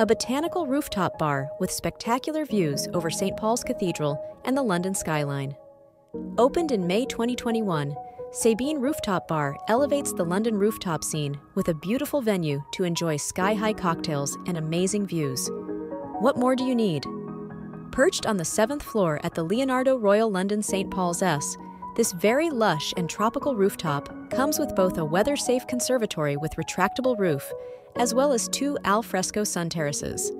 a botanical rooftop bar with spectacular views over St. Paul's Cathedral and the London skyline. Opened in May 2021, Sabine Rooftop Bar elevates the London rooftop scene with a beautiful venue to enjoy sky-high cocktails and amazing views. What more do you need? Perched on the 7th floor at the Leonardo Royal London St. Paul's, this very lush and tropical rooftop comes with both a weather-safe conservatory with retractable roof, as well as two al fresco sun terraces.